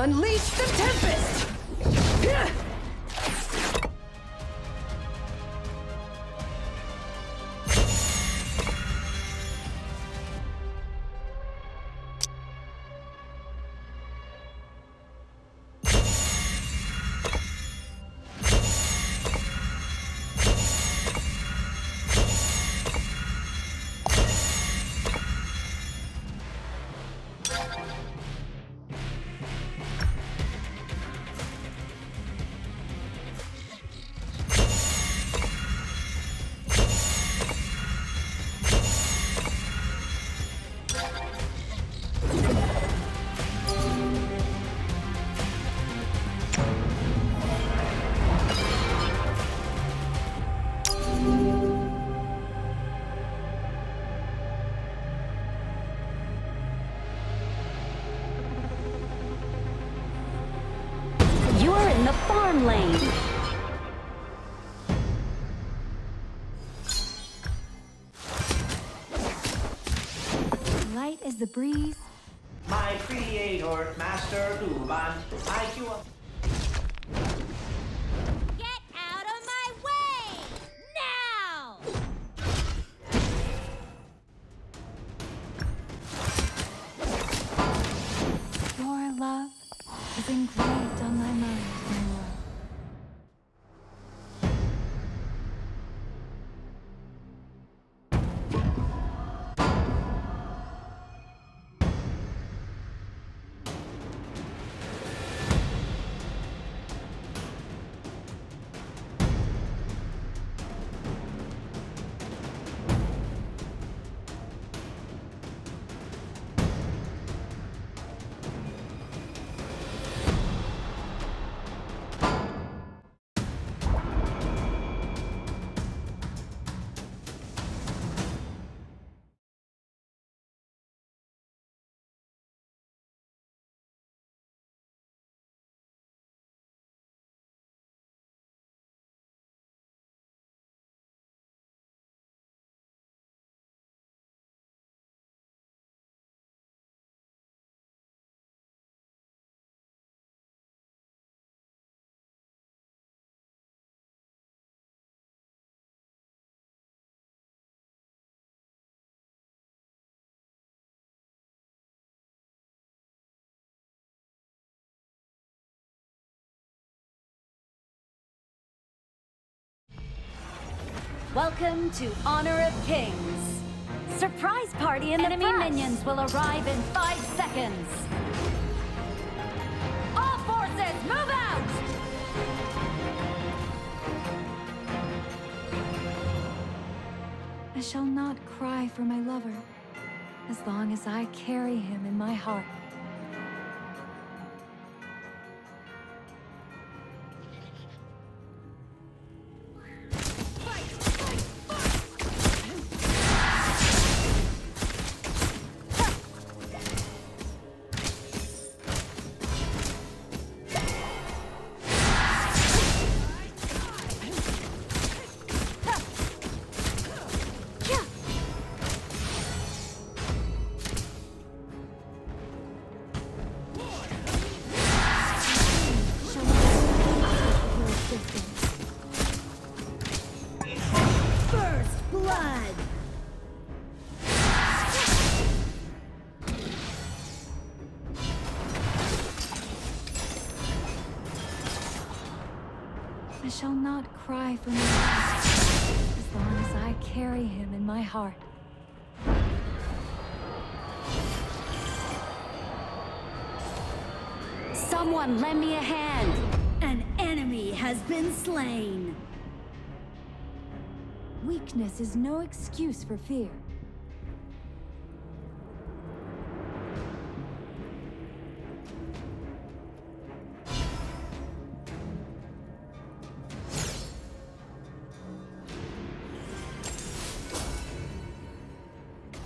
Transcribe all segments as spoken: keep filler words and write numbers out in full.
Unleash the tempest! Light as the breeze. My creator, Master Luban, I do a... Get out of my way! Now! Your love is engraved on my mind. Welcome to Honor of Kings. Surprise party and enemy minions will arrive in five seconds. All forces, move out! I shall not cry for my lover, as long as I carry him in my heart. I shall not cry for my life, as long as I carry him in my heart. Someone lend me a hand! An enemy has been slain! Weakness is no excuse for fear.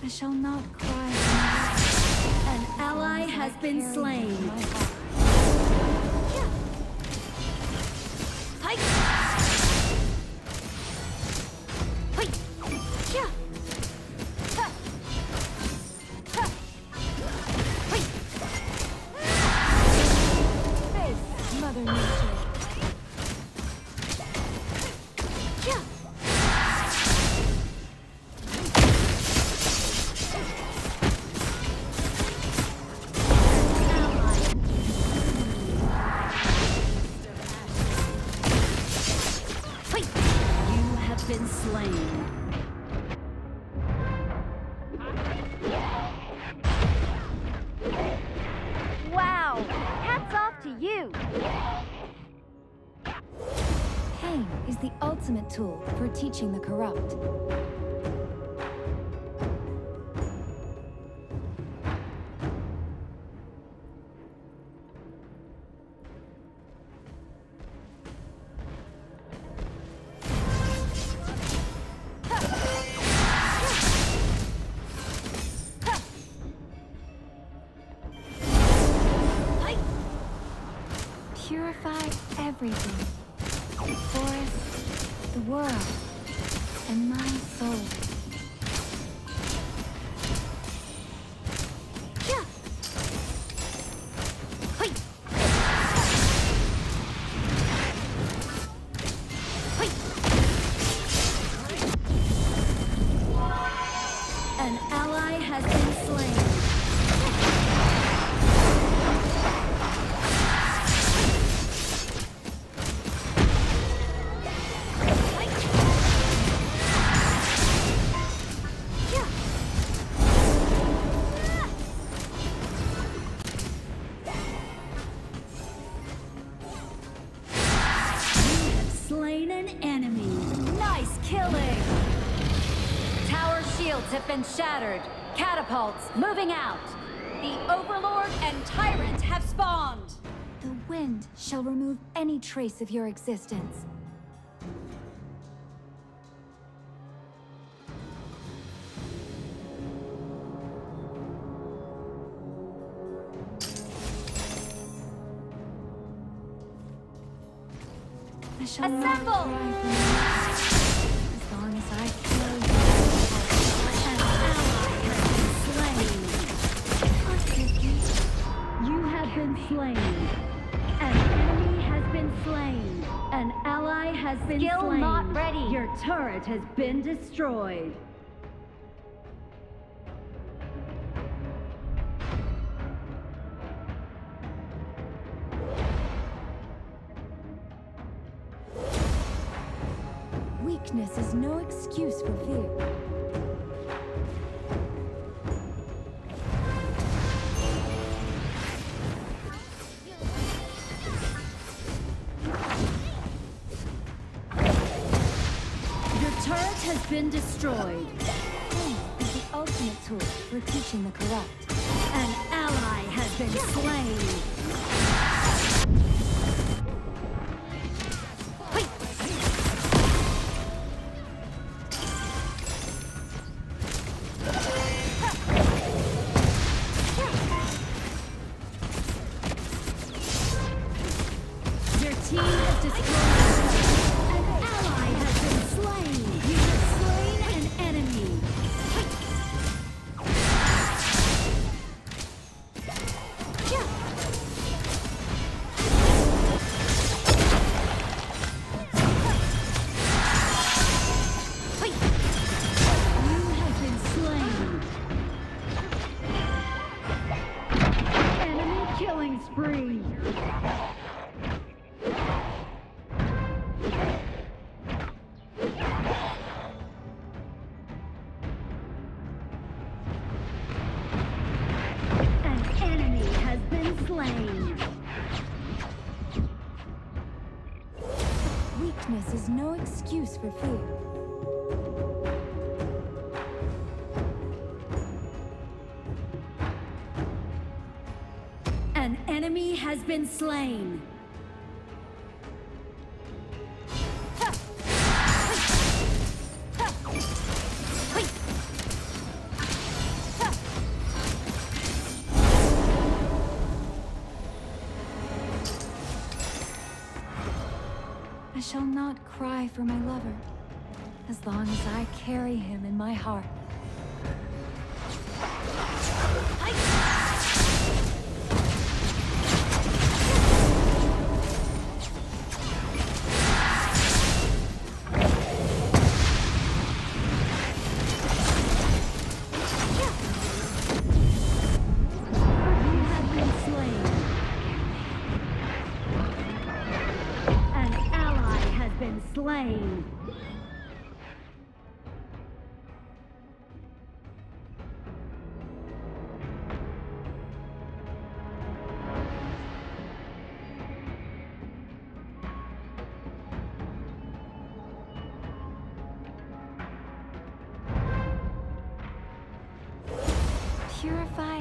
I shall not cry. An ally has been slain. has been slain. Pain is the ultimate tool for teaching the corrupt. Purify everything, the forest, the world, and my soul. Have been shattered. Catapults moving out. The Overlord and Tyrant have spawned. The wind shall remove any trace of your existence. I shall assemble! As long as I can. Been slain. An enemy has been slain. An ally has been slain. Skill not ready. Your turret has been destroyed. Weakness is no excuse for fear. Been destroyed. Pain is the ultimate tool for teaching the corrupt. An ally has been slain. Your team has destroyed. Spree. An enemy has been slain. Weakness is no excuse for fear. An enemy has been slain. I shall not cry for my lover, as long as I carry him in my heart. Slain. purify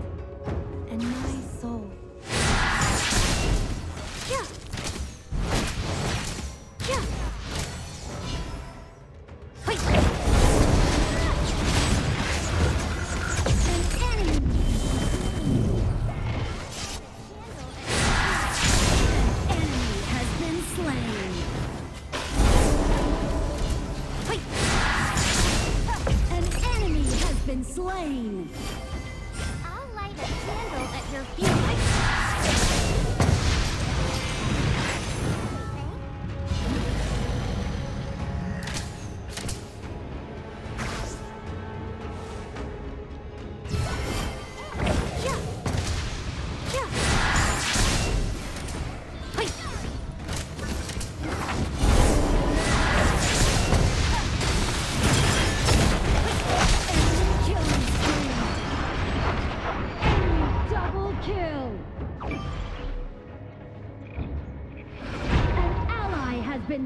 And my soul. Yeah. Slain. I'll light a candle at your feet.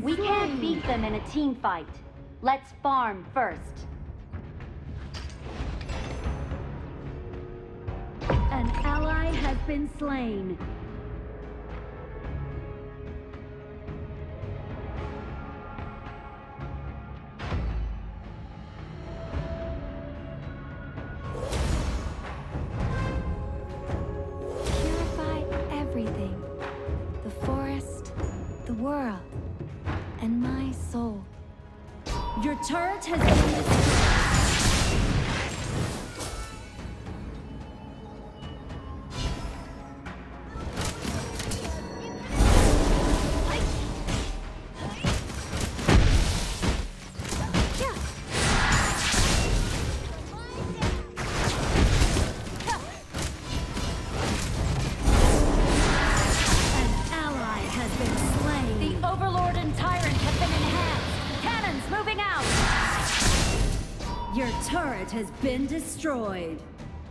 We can't beat them in a team fight. Let's farm first. An ally has been slain. Purify everything. The forest, the world. And my soul. Your turret has been destroyed. An ally has been slain. The Overlord and Tyrant have been enhanced! Cannons moving out! Your turret has been destroyed!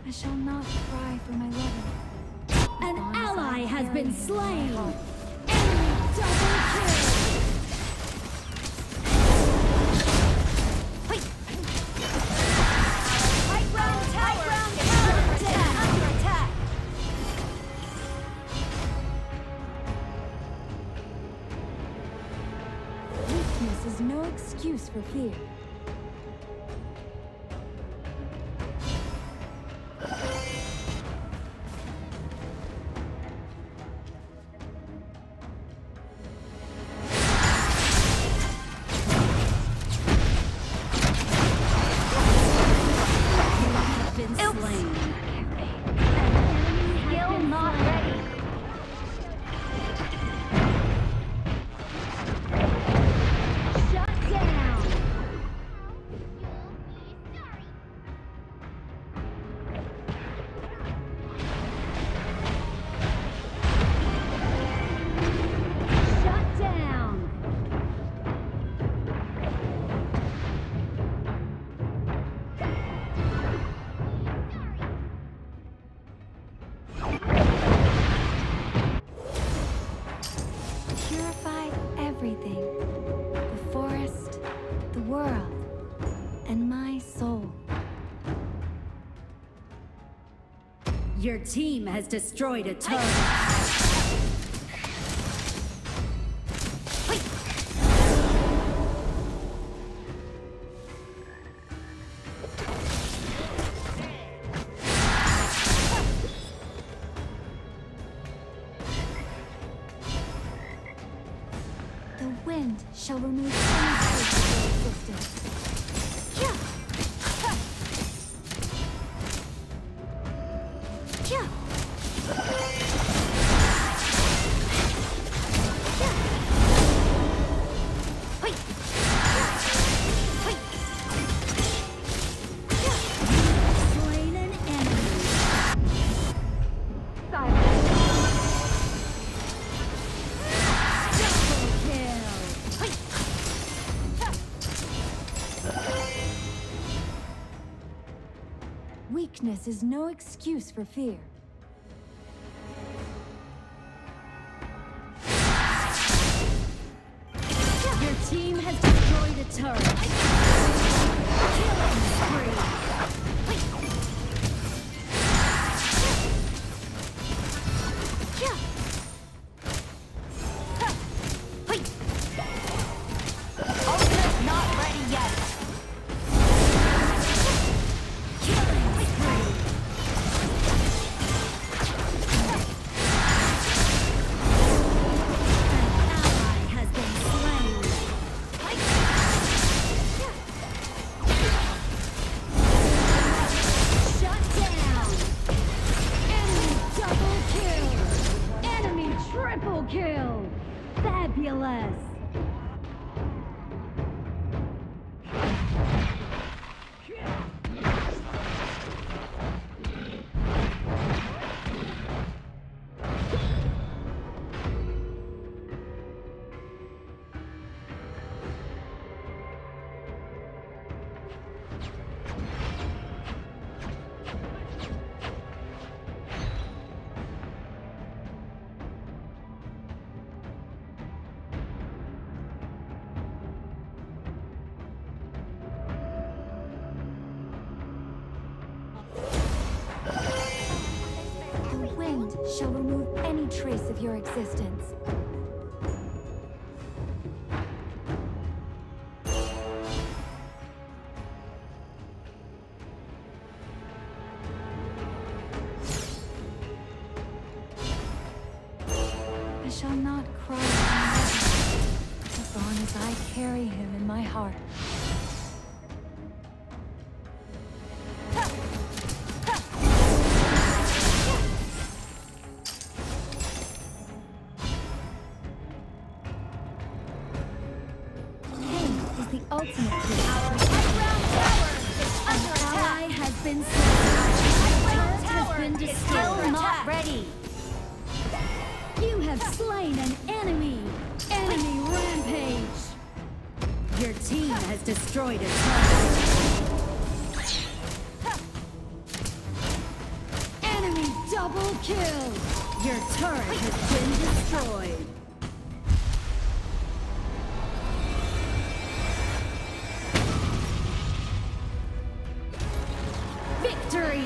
I shall not cry for my lover. An ally has been slain! Enemy double kill! Wait! High ground tower! High ground tower! Under attack! Weakness is no excuse for fear. Your team has destroyed a turret. The wind shall remove any resistance. Yeah. Weakness is no excuse for fear. Your team has destroyed a turret. Fabulous! Shall remove any trace of your existence. I shall not cry as long as I carry him in my heart. Destroyed its turret. Enemy double kill! Your turret has been destroyed. Victory!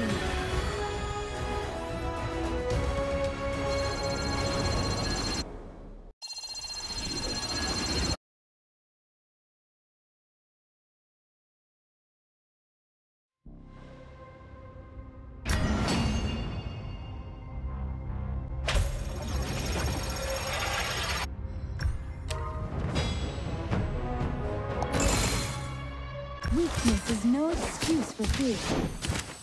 Weakness is no excuse for fear.